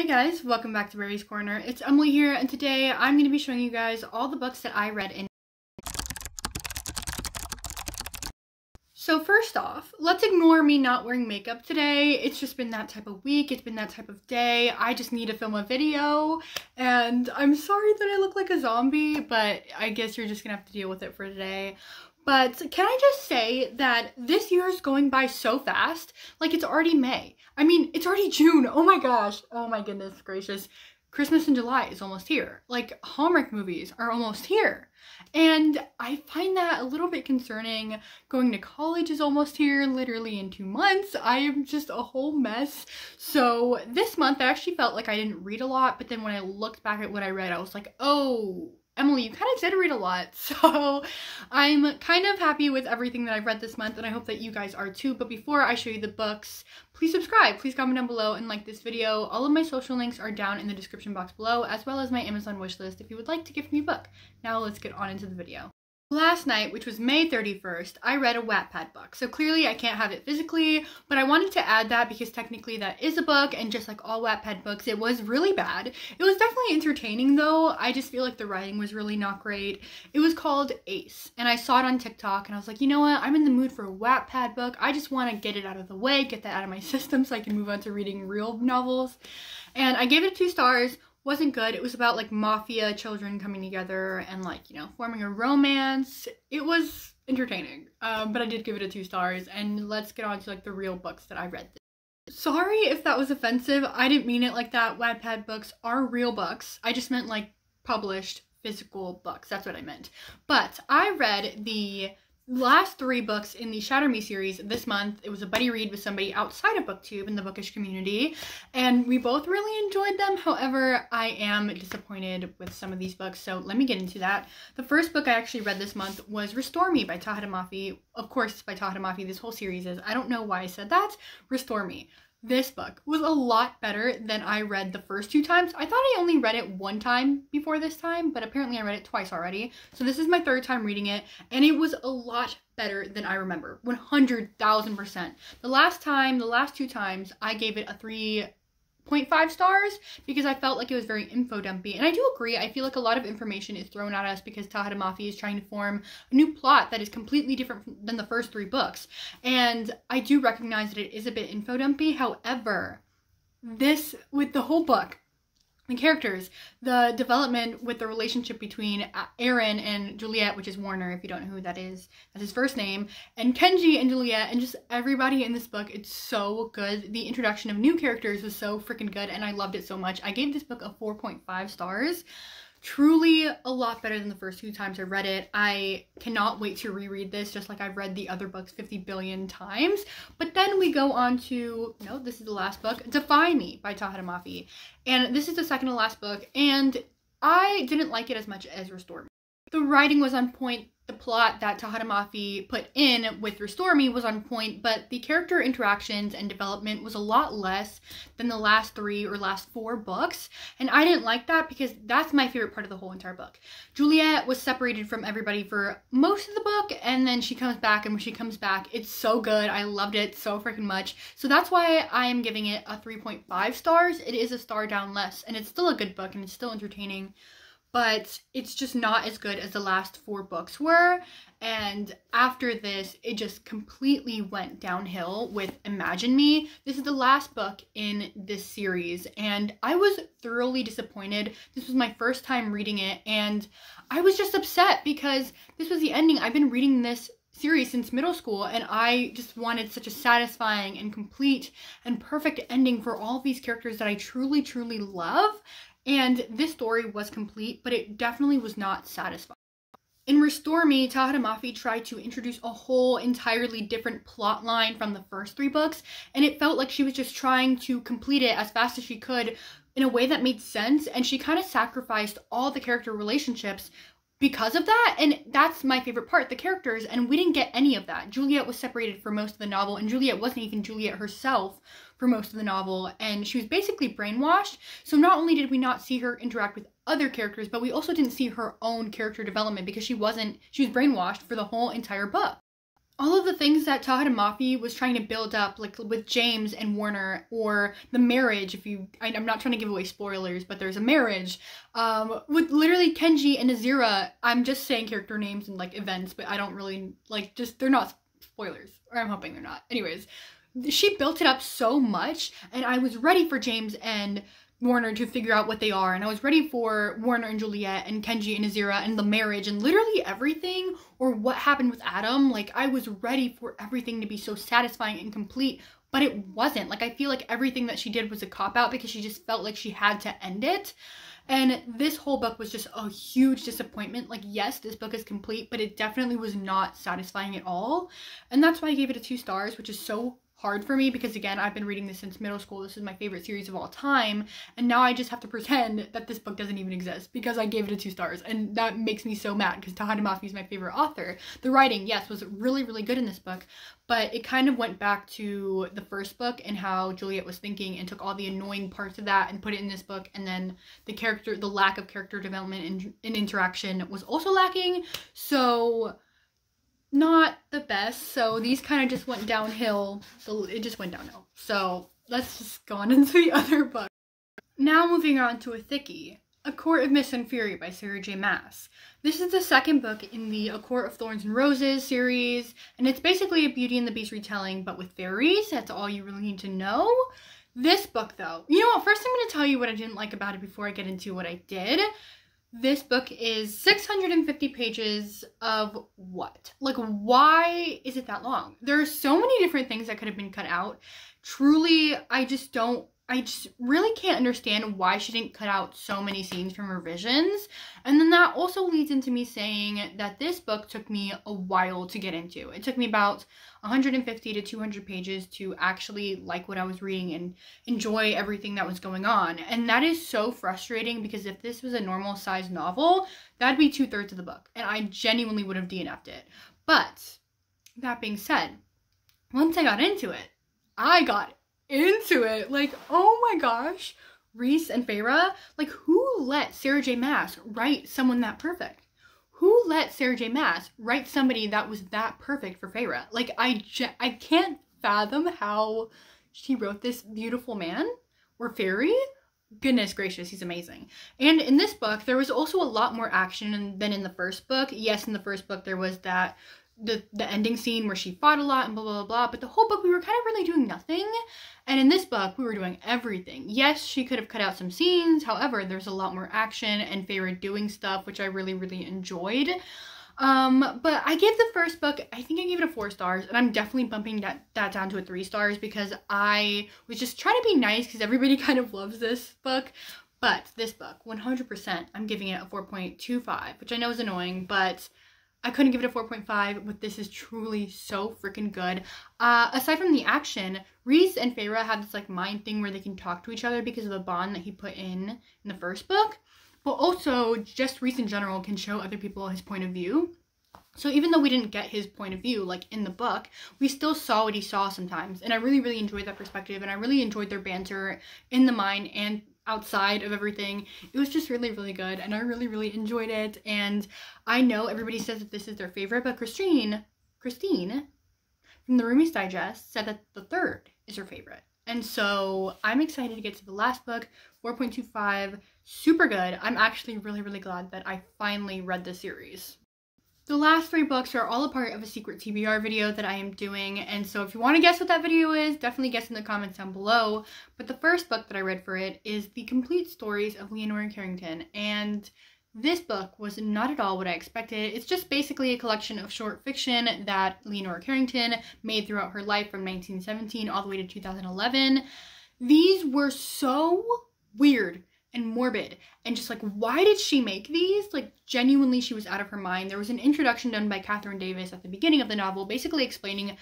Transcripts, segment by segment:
Hey guys, welcome back to Rari's Corner. It's Emily here, and today I'm going to be showing you guys all the books that I read in. So first off, let's ignore me not wearing makeup today. It's just been that type of week, it's been that type of day. I just need to film a video, and I'm sorry that I look like a zombie, but I guess you're just going to have to deal with it for today. But can I just say that this year is going by so fast, like it's already May. I mean, it's already June. Oh my gosh. Oh my goodness gracious. Christmas in July is almost here. Like, Hallmark movies are almost here. And I find that a little bit concerning. Going to college is almost here, literally in 2 months. I am just a whole mess. So this month I actually felt like I didn't read a lot, but then when I looked back at what I read, I was like, oh, Emily, you kind of did read a lot, so I'm kind of happy with everything that I've read this month, and I hope that you guys are too. But before I show you the books, please subscribe, please comment down below, and like this video. All of my social links are down in the description box below, as well as my Amazon wishlist if you would like to gift me a book. Now let's get on into the video. Last night, which was May 31st, I read a Wattpad book. So clearly I can't have it physically, but I wanted to add that because technically that is a book, and just like all Wattpad books, it was really bad. It was definitely entertaining though. I just feel like the writing was really not great. It was called Ace, and I saw it on TikTok, and I was like, you know what? I'm in the mood for a Wattpad book. I just want to get it out of the way, get that out of my system so I can move on to reading real novels. And I gave it 2 stars. Wasn't good. It was about like mafia children coming together and like, you know, forming a romance. It was entertaining, but I did give it a 2 stars. And let's get on to like the real books that I read. Sorry if that was offensive. I didn't mean it like that. Wattpad books are real books. I just meant like published physical books. That's what I meant. But I read the last 3 books in the Shatter Me series this month. It was a buddy read with somebody outside of BookTube in the bookish community, and we both really enjoyed them. However, I am disappointed with some of these books, so let me get into that. The first book I actually read this month was Restore Me by Tahereh Mafi. Of course, it's by Tahereh Mafi. This whole series is. I don't know why I said that. Restore Me. This book was a lot better than I read the first 2 times. I thought I only read it 1 time before this time, but apparently I read it twice already. So this is my 3rd time reading it, and it was a lot better than I remember. 100,000%. The last 2 times, I gave it a 3.5 stars because I felt like it was very info dumpy. And I do agree, I feel like a lot of information is thrown at us because Tahereh Mafi is trying to form a new plot that is completely different than the first 3 books. And I do recognize that it is a bit info dumpy. However, this, with the whole book, the characters, the development with the relationship between Aaron and Juliet, which is Warner, if you don't know who that is, that's his first name, and Kenji and Juliet, and just everybody in this book, it's so good. The introduction of new characters was so freaking good, and I loved it so much. I gave this book a 4.5 stars. Truly a lot better than the first 2 times I read it. I cannot wait to reread this, just like I've read the other books 50 billion times. But then we go on to, no, this is the last book, Defy Me by Tahereh Mafi. And this is the second to last book, and I didn't like it as much as Restore Me. The writing was on point. The plot that Tahereh Mafi put in with Restore Me was on point, but the character interactions and development was a lot less than the last 3 or last 4 books, and I didn't like that because that's my favorite part of the whole entire book. Juliet was separated from everybody for most of the book, and then she comes back, and when she comes back, it's so good. I loved it so freaking much. So that's why I am giving it a 3.5 stars. It is a star down less, and it's still a good book, and it's still entertaining. But it's just not as good as the last 4 books were. And after this, it just completely went downhill with Imagine Me. This is the last book in this series, and I was thoroughly disappointed. This was my first time reading it, and I was just upset because this was the ending. I've been reading this series since middle school, and I just wanted such a satisfying and complete and perfect ending for all these characters that I truly, truly love. And this story was complete, but it definitely was not satisfying. In Restore Me, Tahereh Mafi tried to introduce a whole entirely different plot line from the first 3 books, and it felt like she was just trying to complete it as fast as she could in a way that made sense, and she kind of sacrificed all the character relationships because of that, and that's my favorite part, the characters, and we didn't get any of that. Juliet was separated for most of the novel, and Juliet wasn't even Juliet herself for most of the novel, and she was basically brainwashed. So not only did we not see her interact with other characters, but we also didn't see her own character development because she was brainwashed for the whole entire book. all of the things that Tahereh Mafi was trying to build up, like with James and Warner, or the marriage, I'm not trying to give away spoilers, but there's a marriage, with literally Kenji and Azira. I'm just saying character names and like events, but I don't really, like, just, they're not spoilers, or I'm hoping they're not. Anyways, she built it up so much, and I was ready for James and Warner to figure out what they are, and I was ready for Warner and Juliet and Kenji and Azira and the marriage and literally everything, or what happened with Adam. Like, I was ready for everything to be so satisfying and complete, but it wasn't. Like, I feel like everything that she did was a cop-out because she just felt like she had to end it. And this whole book was just a huge disappointment. Like, yes, this book is complete, but it definitely was not satisfying at all, and that's why I gave it a 2 stars, which is so hard for me because, again, I've been reading this since middle school. This is my favorite series of all time, and now I just have to pretend that this book doesn't even exist because I gave it a 2 stars, and that makes me so mad because Tahereh Mafi is my favorite author. The writing, yes, was really, really good in this book, but it kind of went back to the first book and how Juliet was thinking, and took all the annoying parts of that and put it in this book, and then the lack of character development and interaction was also lacking, so not the best. So these kind of just went downhill. So let's just go on into the other book. Now moving on to a thickie, A Court of Mist and Fury by Sarah J. Maas. This is the second book in the A Court of Thorns and Roses series, and it's basically a Beauty and the Beast retelling, but with fairies. That's all you really need to know. This book, though, you know what? First, I'm going to tell you what I didn't like about it before I get into what I did. This book is 650 pages of what? Like, why is it that long? There are so many different things that could have been cut out. Truly, I just really can't understand why she didn't cut out so many scenes from her visions. And then that also leads into me saying that this book took me a while to get into. It took me about 150 to 200 pages to actually like what I was reading and enjoy everything that was going on. And that is so frustrating because if this was a normal size novel, that'd be 2/3 of the book, and I genuinely would have DNF'd it. But that being said, once I got into it, like, oh my gosh, Reese and Feyre, like, who let Sarah J. Maas write someone that perfect? Who let Sarah J. Maas write somebody that was that perfect for Feyre? Like, I can't fathom how she wrote this beautiful man or fairy. Goodness gracious, he's amazing. And in this book, there was also a lot more action than in the first book. Yes, in the first book, there was that the ending scene where she fought a lot and blah, blah, blah, but the whole book, we were kind of really doing nothing. And in this book, we were doing everything. Yes, she could have cut out some scenes. However, there's a lot more action and Feyre doing stuff, which I really, really enjoyed. But I gave the first book, I think I gave it a 4 stars, and I'm definitely bumping that down to a 3 stars because I was just trying to be nice because everybody kind of loves this book. But this book, 100%, I'm giving it a 4.25, which I know is annoying, but I couldn't give it a 4.5, but this is truly so freaking good. Aside from the action, Reese and Feyre have this, like, mind thing where they can talk to each other because of the bond that he put in the first book. But also, just Reese in general can show other people his point of view. So even though we didn't get his point of view, like, in the book, we still saw what he saw sometimes. And I really, really enjoyed that perspective, and I really enjoyed their banter in the mine and outside of everything. It was just really, really good, and I really, really enjoyed it. And I know everybody says that this is their favorite, but Christine from the Roomies Digest said that the third is her favorite. And so I'm excited to get to the last book, 4.25, super good. I'm actually really, really glad that I finally read the series. The last 3 books are all a part of a secret TBR video that I am doing, and so if you want to guess what that video is, definitely guess in the comments down below. But the first book that I read for it is The Complete Stories of Leonora Carrington, and this book was not at all what I expected. It's just basically a collection of short fiction that Leonora Carrington made throughout her life from 1917 all the way to 2011. These were so weird and morbid, and just, like, why did she make these? Like, genuinely, she was out of her mind. There was an introduction done by Catherine Davis at the beginning of the novel, basically explaining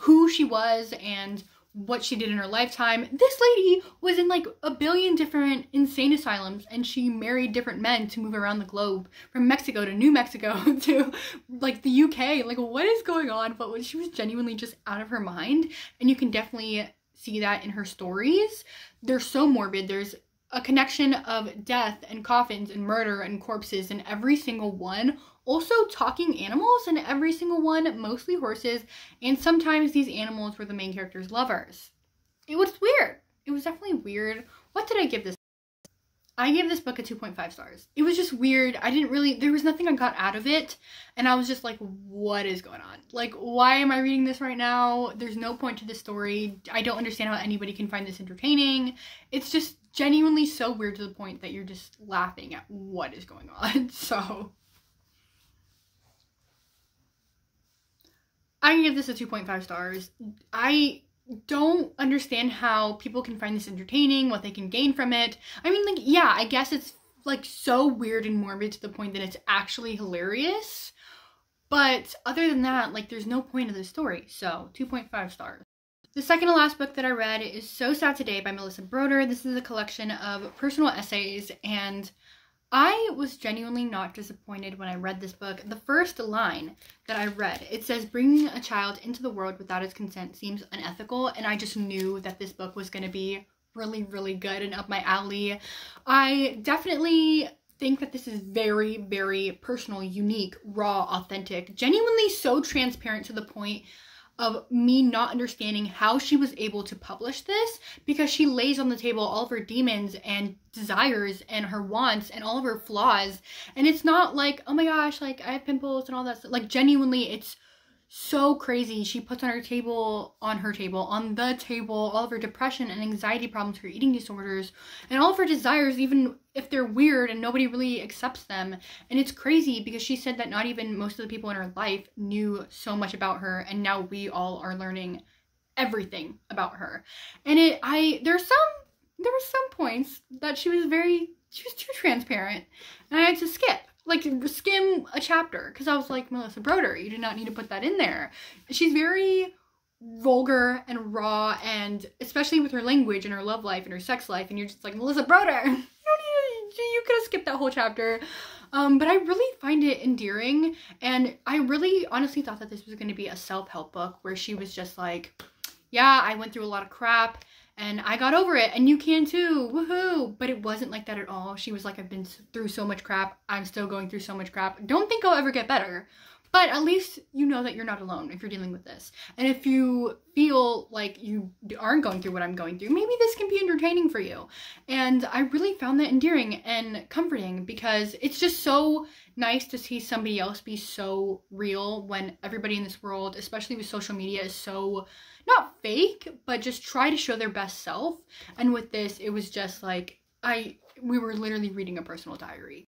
who she was and what she did in her lifetime. This lady was in, like, a billion different insane asylums, and she married different men to move around the globe, from Mexico to New Mexico to, like, the UK. like, what is going on? But she was genuinely just out of her mind, and you can definitely see that in her stories. They're so morbid. There's a connection of death and coffins and murder and corpses in every single one. Also talking animals in every single one, mostly horses, and sometimes these animals were the main character's lovers. It was weird. It was definitely weird. What did I give this? I gave this book a 2.5 stars. It was just weird. I didn't really, there was nothing I got out of it. And I was just like, what is going on? Like, why am I reading this right now? There's no point to this story. I don't understand how anybody can find this entertaining. It's just genuinely so weird to the point that you're just laughing at what is going on. So I can give this a 2.5 stars. I don't understand how people can find this entertaining, what they can gain from it. I mean, like, yeah, I guess it's like so weird and morbid to the point that it's actually hilarious, but other than that, like, there's no point of the story. So 2.5 stars. The second to last book that I read is So Sad Today by Melissa Broder. This is a collection of personal essays, and I was genuinely not disappointed when I read this book. The first line that I read, it says, "Bringing a child into the world without his consent seems unethical," and I just knew that this book was going to be really, really good and up my alley. I definitely think that this is very, very personal, unique, raw, authentic, genuinely so transparent to the point of me not understanding how she was able to publish this, because she lays on the table all of her demons and desires and her wants and all of her flaws. And it's not like, oh my gosh, like I have pimples and all that stuff. Like, genuinely, it's so crazy. She puts on her table, on the table, all of her depression and anxiety problems, her eating disorders, and all of her desires, even if they're weird and nobody really accepts them. And it's crazy because she said that not even most of the people in her life knew so much about her, and now we all are learning everything about her. And there were some points that she was too transparent, and I had to skim a chapter because I was like, Melissa Broder, you did not need to put that in there. She's very vulgar and raw, and especially with her language and her love life and her sex life, and you're just like, Melissa Broder, you could have skipped that whole chapter. But I really find it endearing, and I really honestly thought that this was going to be a self-help book where she was just like, yeah, I went through a lot of crap and I got over it, and you can too, woohoo. But it wasn't like that at all. She was like, I've been through so much crap. I'm still going through so much crap. Don't think I'll ever get better, but at least you know that you're not alone if you're dealing with this. And if you feel like you aren't going through what I'm going through, maybe this can be entertaining for you. And I really found that endearing and comforting, because it's just so nice to see somebody else be so real when everybody in this world, especially with social media, is so not fake, but just try to show their best self. And with this, it was just like, we were literally reading a personal diary.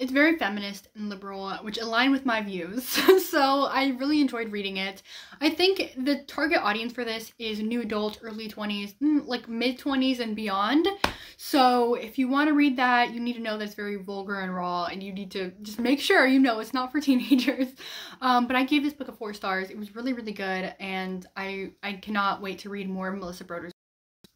It's very feminist and liberal, which align with my views, so I really enjoyed reading it. I think the target audience for this is new adult, early 20s, like mid-20s and beyond. So if you want to read that, you need to know that's very vulgar and raw, and you need to just make sure you know it's not for teenagers. But I gave this book a 4 stars. It was really, really good, and I cannot wait to read more of Melissa Broder's.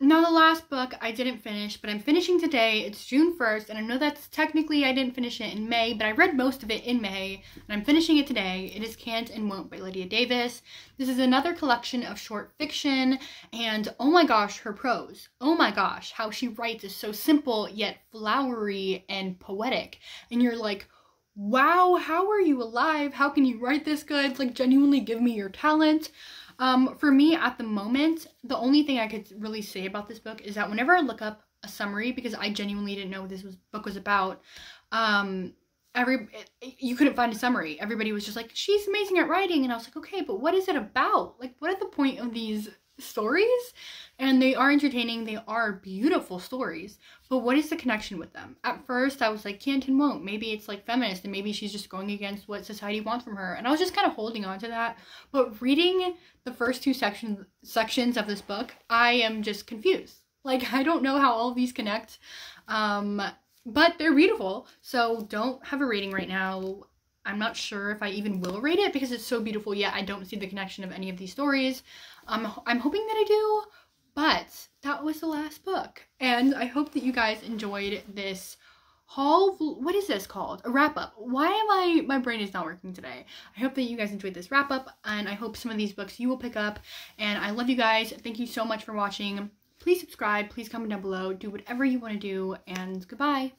Now, the last book I didn't finish, but I'm finishing today. It's June 1st, and I know that's technically I didn't finish it in May, but I read most of it in May, and I'm finishing it today. It is Can't and Won't by Lydia Davis. This is another collection of short fiction, and oh my gosh, her prose. Oh my gosh, how she writes is so simple, yet flowery and poetic. And you're like, wow, how are you alive? How can you write this good? It's like, genuinely give me your talent. For me at the moment, the only thing I could really say about this book is that whenever I look up a summary, because I genuinely didn't know what this book was about, you couldn't find a summary. Everybody was just like, she's amazing at writing. And I was like, okay, but what is it about? Like, what are the point of these stories? And they are entertaining. They are beautiful stories, but what is the connection with them? At first I was like, Can't and Won't. Maybe it's like feminist, and maybe she's just going against what society wants from her. And I was just kind of holding on to that. But reading the first two sections of this book, I am just confused. Like, I don't know how all of these connect, but they're beautiful. So don't have a rating right now. I'm not sure if I even will rate it because it's so beautiful, yet I don't see the connection of any of these stories. I'm hoping that I do, but that was the last book. And I hope that you guys enjoyed this haul. What is this called? A wrap up. Why am my brain is not working today. I hope that you guys enjoyed this wrap up, and I hope some of these books you will pick up. And I love you guys. Thank you so much for watching. Please subscribe. Please comment down below. Do whatever you want to do. And goodbye.